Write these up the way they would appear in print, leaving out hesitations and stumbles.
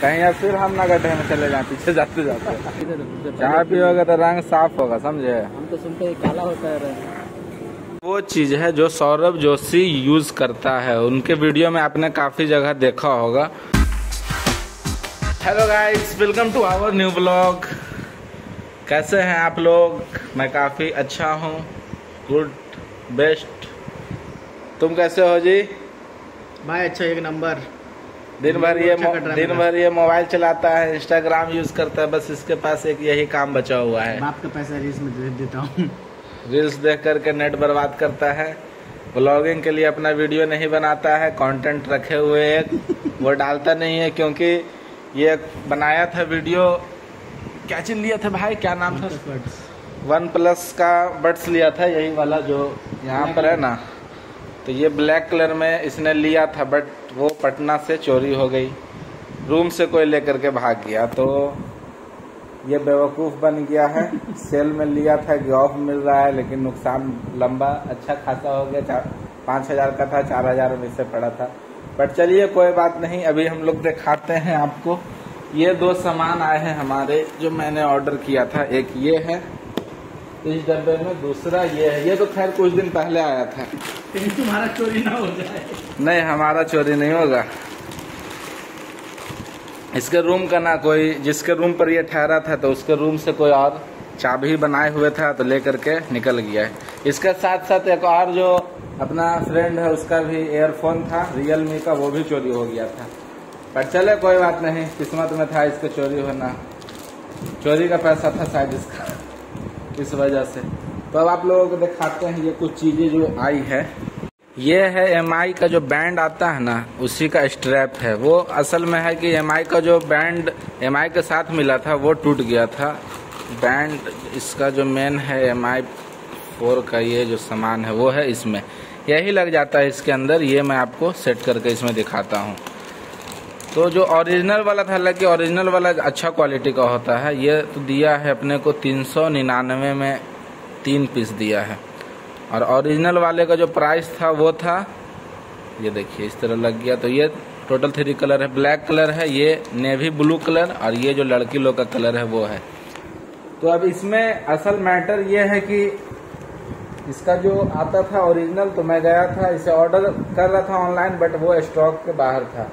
कहीं या फिर हम ना गड्ढे में चले जाए पीछे जाते जाते जहाँ भी होगा तो रंग साफ होगा, समझे। हम तो सुनते हैं काला होता है रंग। वो चीज है जो सौरभ जोशी यूज करता है, उनके वीडियो में आपने काफी जगह देखा होगा। Hello guys, welcome to our new blog. कैसे हैं आप लोग? मैं काफी अच्छा हूँ, गुड बेस्ट। तुम कैसे हो जी? भाई अच्छा, एक नंबर। दिन भर ये मोबाइल चलाता है, इंस्टाग्राम यूज करता है, बस इसके पास एक यही काम बचा हुआ है। बाप का पैसा रील्स में दे देता हूँ, रील्स देख करके नेट बर्बाद करता है। ब्लॉगिंग के लिए अपना वीडियो नहीं बनाता है, कंटेंट रखे हुए एक वो डालता नहीं है, क्योंकि ये बनाया था वीडियो, क्या चीज लिया था भाई, क्या नाम था? OnePlus का बड्स लिया था, यही वाला जो यहाँ पर है ना, तो ये ब्लैक कलर में इसने लिया था, बट वो पटना से चोरी हो गई, रूम से कोई लेकर के भाग गया, तो ये बेवकूफ़ बन गया है। सेल में लिया था कि ऑफ मिल रहा है, लेकिन नुकसान लंबा अच्छा खासा हो गया। 5,000 का था, 4,000 में से पड़ा था, बट चलिए कोई बात नहीं। अभी हम लोग दिखाते हैं आपको। ये दो सामान आए हैं हमारे जो मैंने ऑर्डर किया था, एक ये है इस डब्बे में, दूसरा ये है। ये तो खैर कुछ दिन पहले आया था। तुम्हारा चोरी ना हो जाए। नहीं, हमारा चोरी नहीं होगा। इसके रूम का ना कोई, जिसके रूम पर ये ठहरा था, तो उसके रूम से कोई और चाबी बनाए हुए था, तो लेकर के निकल गया है। इसके साथ साथ एक और जो अपना फ्रेंड है उसका भी एयरफोन था Realme का, वो भी चोरी हो गया था, पर चले कोई बात नहीं, किस्मत में था इसका चोरी होना। चोरी का पैसा था शायद इसका, इस वजह से। तो अब आप लोगों को दिखाते हैं ये कुछ चीज़ें जो आई है। ये है MI का जो बैंड आता है ना, उसी का स्ट्रैप है। वो असल में है कि MI का जो बैंड MI के साथ मिला था वो टूट गया था। बैंड इसका जो मेन है MI 4 का, ये जो सामान है वो है इसमें, यही लग जाता है इसके अंदर। ये मैं आपको सेट करके इसमें दिखाता हूँ। तो जो ओरिजिनल वाला था, हालांकि ओरिजिनल वाला अच्छा क्वालिटी का होता है, ये तो दिया है अपने को 399 में 3 पीस दिया है। और ओरिजिनल वाले का जो प्राइस था वो था, ये देखिए इस तरह लग गया। तो ये टोटल 3 कलर है। ब्लैक कलर है, ये नेवी ब्लू कलर, और ये जो लड़की लोग का कलर है वो है। तो अब इसमें असल मैटर ये है कि इसका जो आता था ओरिजिनल, तो मैं गया था इसे ऑर्डर कर रहा था ऑनलाइन, बट वो स्टॉक के बाहर था।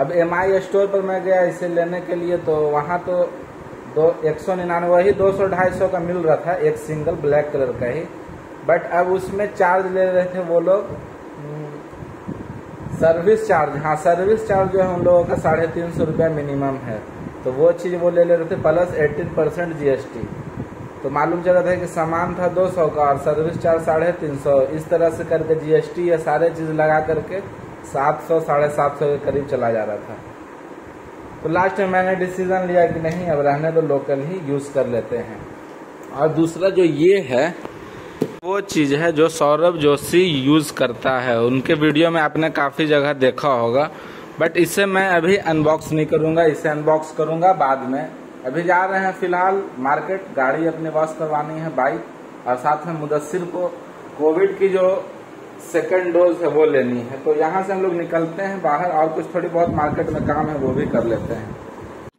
अब MI स्टोर पर मैं गया इसे लेने के लिए, तो वहाँ तो 199 वही 200-250 का मिल रहा था, एक सिंगल ब्लैक कलर का ही। बट अब उसमें चार्ज ले रहे थे वो लोग, सर्विस चार्ज। हाँ, सर्विस चार्ज जो है उन लोगों का 350 रुपया मिनिमम है, तो वो चीज़ वो ले रहे थे, प्लस 18% GST। तो मालूम चला था कि सामान था 200 का और सर्विस चार्ज 350, इस तरह से करके GST या सारे चीज़ लगा करके 700-750 के करीब चला जा रहा था। तो लास्ट में मैंने डिसीजन लिया कि नहीं, अब रहने तो लोकल ही यूज़ कर लेते हैं। और दूसरा जो ये है, वो चीज़ है जो सौरभ जोशी यूज़ करता है, उनके वीडियो में आपने काफ़ी जगह देखा होगा, बट इसे मैं अभी अनबॉक्स नहीं करूँगा, इसे अनबॉक्स करूँगा बाद में। अभी जा रहे हैं फिलहाल मार्केट, गाड़ी अपने वॉश करवानी है, बाइक, और साथ में मुदस्सिर को कोविड की जो 2nd डोज है वो लेनी है। तो यहाँ से हम लोग निकलते हैं बाहर, और कुछ थोड़ी बहुत मार्केट में काम है वो भी कर लेते हैं।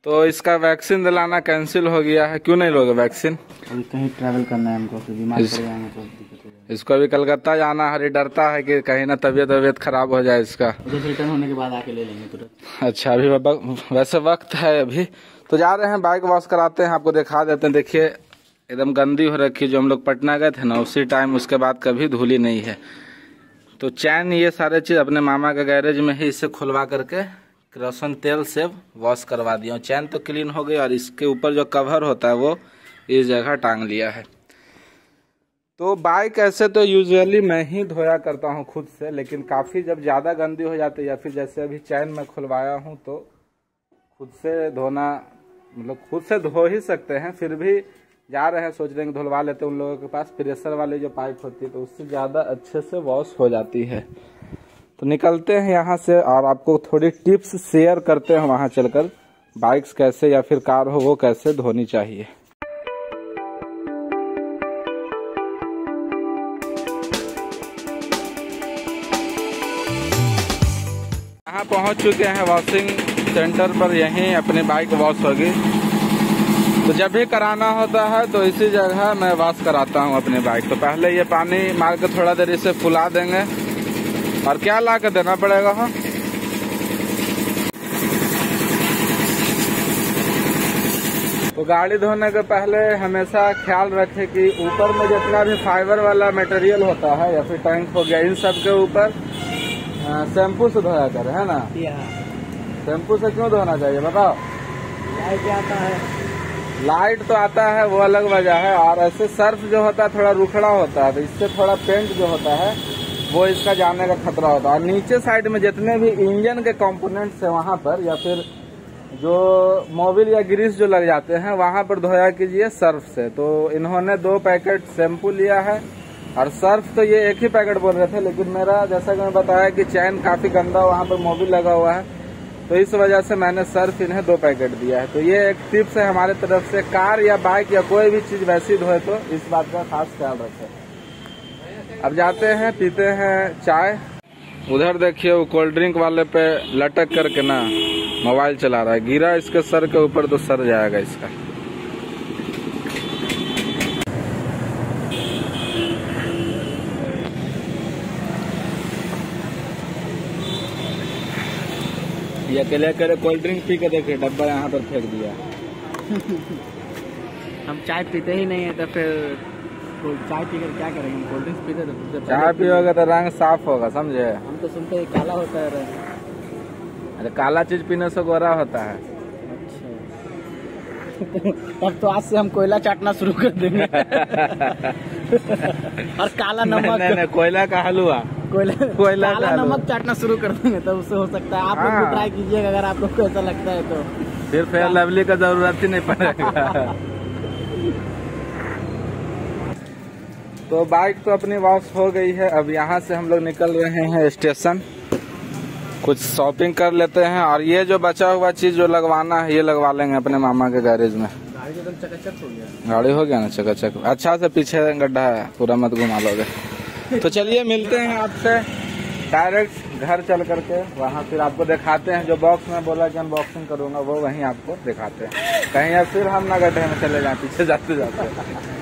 तो इसका वैक्सीन दिलाना कैंसिल हो गया है। क्यों नहीं लोगे वैक्सीन? कहीं ट्रैवल करना है हमको, तो बीमार पड़ जाएंगे तो। इसको अभी कलकत्ता जाना है, डरता है कि कहीं ना तबीयत खराब हो जाए इसका, रिटर्न होने के बाद आके ले लेंगे तुरंत। अच्छा, अभी वैसे वक्त है अभी, तो जा रहे हैं बाइक वॉश कराते हैं, आपको दिखा देते हैं। देखिए एकदम गंदी हो रखी, जो हम लोग पटना गए थे ना उसी टाइम, उसके बाद कभी धूली नहीं है। तो चैन, ये सारे चीज़ अपने मामा के गैरेज में ही इसे खुलवा करके किरोसिन तेल से वॉश करवा दिया। चैन तो क्लीन हो गई, और इसके ऊपर जो कवर होता है वो इस जगह टांग लिया है। तो बाइक ऐसे तो यूजुअली मैं ही धोया करता हूँ खुद से, लेकिन काफ़ी जब ज़्यादा गंदी हो जाती है, या फिर जैसे अभी चैन मैं खुलवाया हूँ, तो खुद से धोना, मतलब खुद से धो ही सकते हैं, फिर भी जा रहे हैं, सोच रहे हैं धुलवा लेते हैं। उन लोगों के पास प्रेशर वाली जो पाइप होती है, तो उससे ज़्यादा अच्छे से वॉश हो जाती है। तो निकलते हैं यहाँ से, और आपको थोड़ी टिप्स शेयर करते हैं वहाँ चलकर, बाइक्स कैसे या फिर कार हो वो कैसे धोनी चाहिए। यहाँ पहुँच चुके हैं वॉशिंग सेंटर पर यहीं अपनी बाइक वॉश होगी। तो जब भी कराना होता है तो इसी जगह मैं वॉश कराता हूं अपनी बाइक। तो पहले ये पानी मार के थोड़ा देर इसे फुला देंगे और क्या ला के देना पड़ेगा। हाँ, तो गाड़ी धोने के पहले हमेशा ख्याल रखें कि ऊपर में जितना भी फाइबर वाला मटेरियल होता है या फिर टैंक हो गया, इन सब के ऊपर शैम्पू से धोया करें, है ना। शैम्पू से क्यों धोना चाहिए बताओ? लाइट आता है, लाइट तो आता है वो अलग वजह है, और ऐसे सर्फ जो होता है थोड़ा रुखड़ा होता है, तो इससे थोड़ा पेंट जो होता है वो इसका जाने का खतरा होता है। और नीचे साइड में जितने भी इंजन के कॉम्पोनेंट्स है वहाँ पर या फिर जो मोबिल या ग्रीस जो लग जाते हैं वहाँ पर धोया कीजिए सर्फ से। तो इन्होंने 2 पैकेट शैम्पू लिया है और सर्फ तो ये 1 ही पैकेट बोल रहे थे, लेकिन मेरा जैसा कि मैं बताया कि चैन काफी गंदा वहाँ पर मोबिल लगा हुआ है, तो इस वजह से मैंने सर्फ इन्हें 2 पैकेट दिया है। तो ये एक टिप्स है हमारे तरफ से, कार या बाइक या कोई भी चीज वैसी धोए तो इस बात का खास ख्याल रखें। अब जाते हैं, पीते हैं चाय। उधर देखिए वो कोल्ड ड्रिंक वाले पे लटक करके ना मोबाइल चला रहा है, गिरा इसके सर के ऊपर तो सर जाएगा इसका। ये अकेले अकेले कोल्ड ड्रिंक पी के देखे, डब्बा यहाँ पर फेंक दिया। हम चाय पीते ही नहीं है तो फिर चाय पीकर क्या करेंगे? कोल्ड ड्रिंक पीते तो चाय पियोगे तो रंग साफ होगा, समझे। हम तो सुनते हैं काला होता है रंग। अरे काला चीज पीने से गोरा होता है। अच्छा। तब तो आज से हम कोयला चाटना शुरू कर देंगे। और काला नमक नहीं, कोयला का हलवा, कोयला काला नमक चाटना शुरू कर देंगे, तब उससे हो सकता है। आप लोग भी ट्राई कीजिएगा अगर आप लोग को ऐसा लगता है तो, फिर फेयर लवली का जरूरत ही नहीं पड़ेगा। तो बाइक तो अपनी वापस हो गई है। अब यहाँ से हम लोग निकल रहे हैं स्टेशन, कुछ शॉपिंग कर लेते हैं और ये जो बचा हुआ चीज जो लगवाना है ये लगवा लेंगे अपने मामा के गैरेज में। गाड़ी एकदम चकाचक हो गया, गाड़ी हो गया ना चकाचक। अच्छा से पीछे गड्ढा है, पूरा मत घुमा लोगे। तो चलिए मिलते हैं आपसे डायरेक्ट घर चल करके, वहाँ फिर आपको दिखाते हैं जो बॉक्स में बोला कि अनबॉक्सिंग करूंगा वो वहीं आपको दिखाते हैं। कहीं या फिर हम ना गड्ढे में चले जाए पीछे जाते जाते।